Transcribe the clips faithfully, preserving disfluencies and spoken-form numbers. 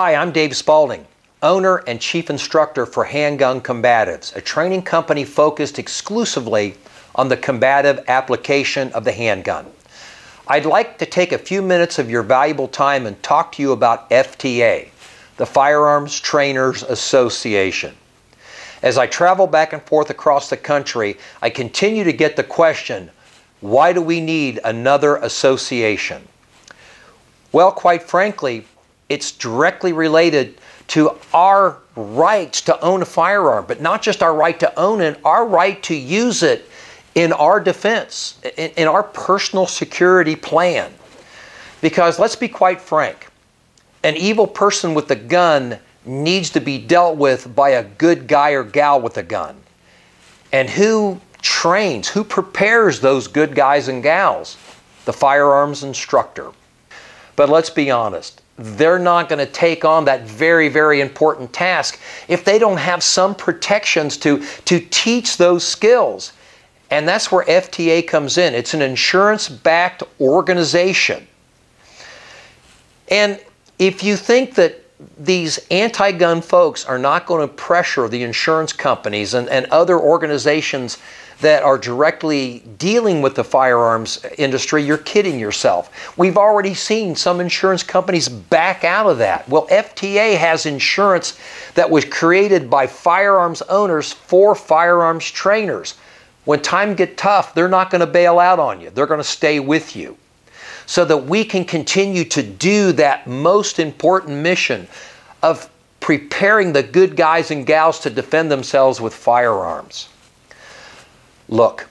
Hi, I'm Dave Spaulding, owner and chief instructor for Handgun Combatives, a training company focused exclusively on the combative application of the handgun. I'd like to take a few minutes of your valuable time and talk to you about F T A, the Firearms Trainers Association. As I travel back and forth across the country, I continue to get the question, why do we need another association? Well, quite frankly, it's directly related to our rights to own a firearm, but not just our right to own it, our right to use it in our defense, in, in our personal security plan. Because let's be quite frank, an evil person with a gun needs to be dealt with by a good guy or gal with a gun. And who trains, who prepares those good guys and gals? The firearms instructor. But let's be honest, they're not going to take on that very, very important task if they don't have some protections to, to teach those skills. And that's where F T A comes in. It's an insurance-backed organization. And if you think that these anti-gun folks are not going to pressure the insurance companies and, and other organizations that are directly dealing with the firearms industry, you're kidding yourself. We've already seen some insurance companies back out of that. Well, F T A has insurance that was created by firearms owners for firearms trainers. When times get tough, they're not going to bail out on you. They're going to stay with you, so that we can continue to do that most important mission of preparing the good guys and gals to defend themselves with firearms. Look,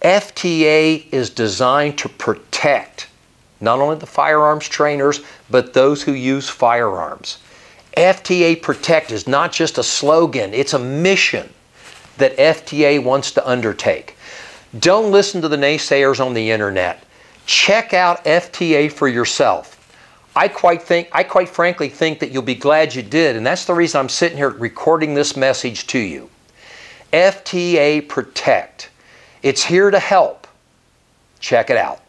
F T A is designed to protect not only the firearms trainers, but those who use firearms. F T A Protect is not just a slogan, it's a mission that F T A wants to undertake. Don't listen to the naysayers on the internet. Check out F T A for yourself. I quite think, I quite frankly think that you'll be glad you did, and that's the reason I'm sitting here recording this message to you. F T A Protect. It's here to help. Check it out.